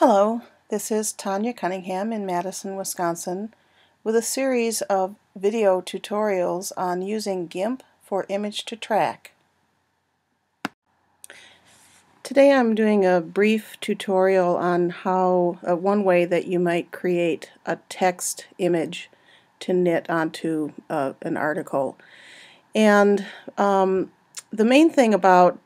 Hello, this is Tanya Cunningham in Madison, Wisconsin, with a series of video tutorials on using GIMP for image to track. Today I'm doing a brief tutorial on how one way that you might create a text image to knit onto an article. And the main thing about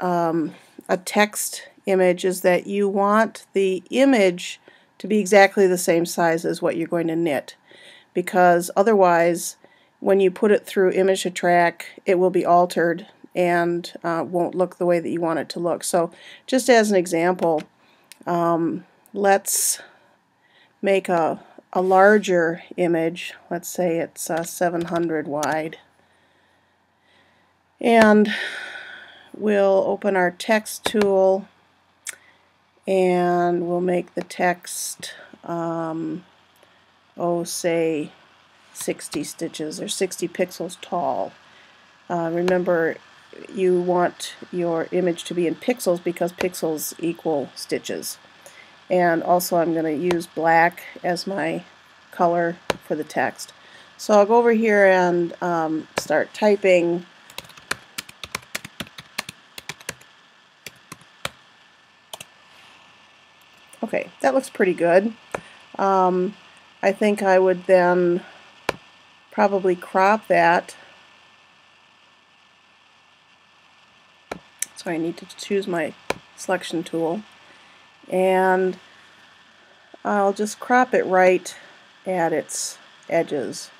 a text image is that you want the image to be exactly the same size as what you're going to knit, because otherwise when you put it through image to track it will be altered and won't look the way that you want it to look. So just as an example, let's make a larger image. Let's say it's 700 wide, and we'll open our text tool and we'll make the text say 60 stitches or 60 pixels tall. Remember, you want your image to be in pixels because pixels equal stitches. And also I'm going to use black as my color for the text. So I'll go over here and start typing . Okay, that looks pretty good. I think I would then probably crop that. So I need to choose my selection tool, and I'll just crop it right at its edges.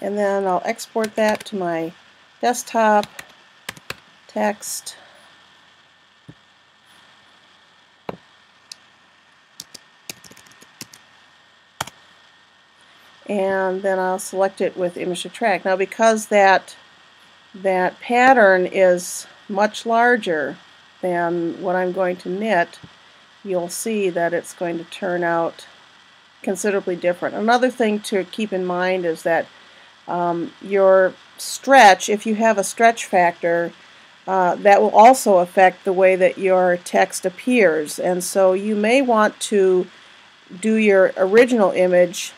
And then I'll export that to my desktop. Text. And then I'll select it with image to track. Now, because that pattern is much larger than what I'm going to knit, you'll see that it's going to turn out considerably different. Another thing to keep in mind is that your stretch, if you have a stretch factor, that will also affect the way that your text appears, and so you may want to do your original image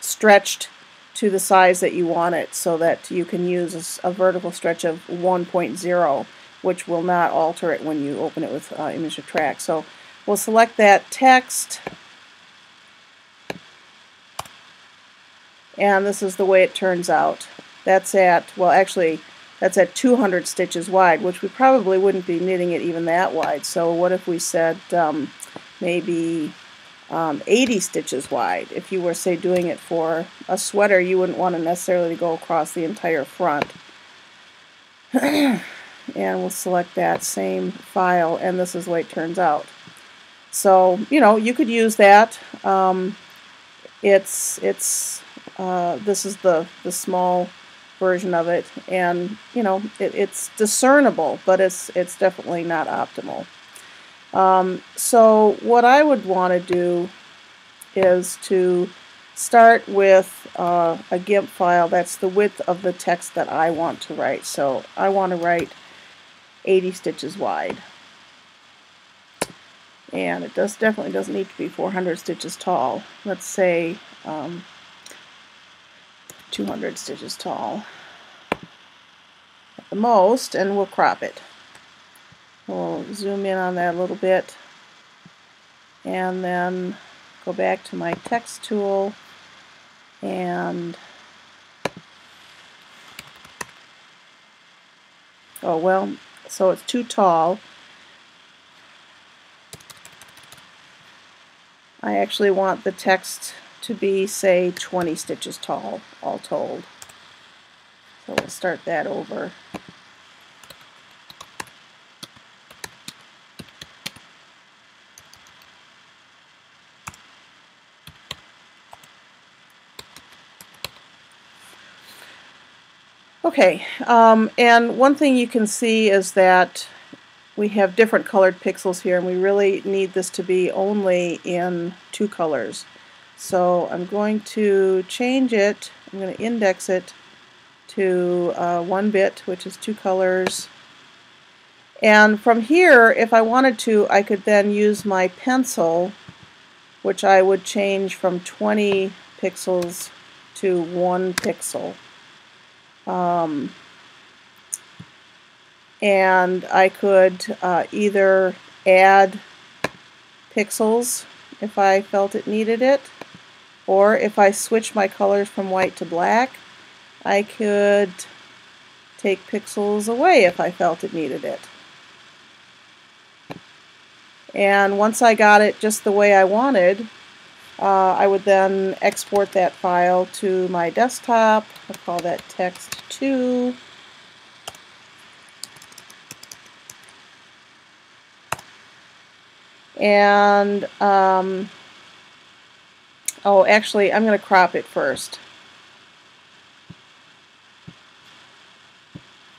stretched to the size that you want it, so that you can use a vertical stretch of 1.0, which will not alter it when you open it with image to track. So we'll select that text, and this is the way it turns out. That's at, well, actually that's at 200 stitches wide, which we probably wouldn't be knitting it even that wide. So what if we said maybe 80 stitches wide? If you were, say, doing it for a sweater, you wouldn't want to necessarily go across the entire front. And we'll select that same file, and this is the way it turns out. So, you know, you could use that. This is the small version of it, and you know it's discernible, but it's definitely not optimal. So what I would want to do is to start with a GIMP file that's the width of the text that I want to write. So I want to write 80 stitches wide, and it definitely doesn't need to be 400 stitches tall. Let's say 200 stitches tall at the most, and we'll crop it. We'll zoom in on that a little bit, and then go back to my text tool and, oh well, so it's too tall. I actually want the text to be, say, 20 stitches tall, all told. So we'll start that over. Okay, and one thing you can see is that we have different colored pixels here, and we really need this to be only in two colors. So I'm going to change it, I'm going to index it to 1 bit, which is 2 colors, And from here, if I wanted to, I could then use my pencil, which I would change from 20 pixels to 1 pixel. And I could either add pixels if I felt it needed it, or if I switch my colors from white to black, I could take pixels away if I felt it needed it. And once I got it just the way I wanted, I would then export that file to my desktop. I'll call that text2. And oh, actually, I'm going to crop it first,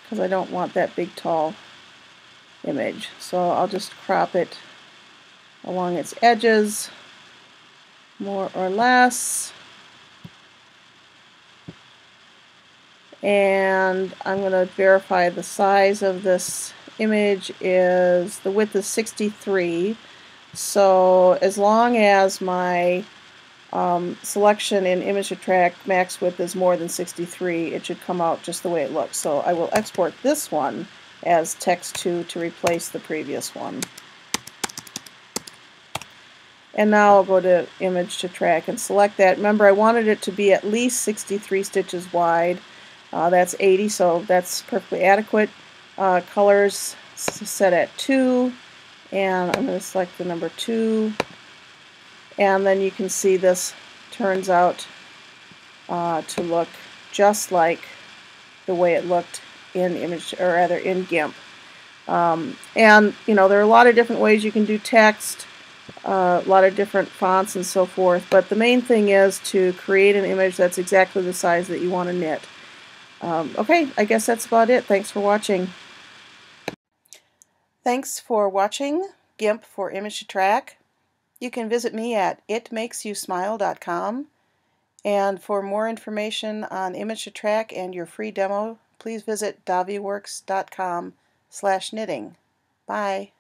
because I don't want that big, tall image. So I'll just crop it along its edges, more or less. And I'm going to verify the size of this image is, the width is 63. So as long as my selection in img2track max width is more than 63, it should come out just the way it looks. So I will export this one as text2 to replace the previous one. And now I'll go to img2track and select that. Remember, I wanted it to be at least 63 stitches wide. That's 80, so that's perfectly adequate. Colors set at 2, and I'm going to select the number 2. And then you can see this turns out to look just like the way it looked in GIMP. And you know, there are a lot of different ways you can do text, a lot of different fonts and so forth. But the main thing is to create an image that's exactly the size that you want to knit. Okay, I guess that's about it. Thanks for watching. Thanks for watching GIMP for img2track. You can visit me at ItMakesYouSmile.com. And for more information on img2track and your free demo, please visit DaviWorks.com/knitting. Bye.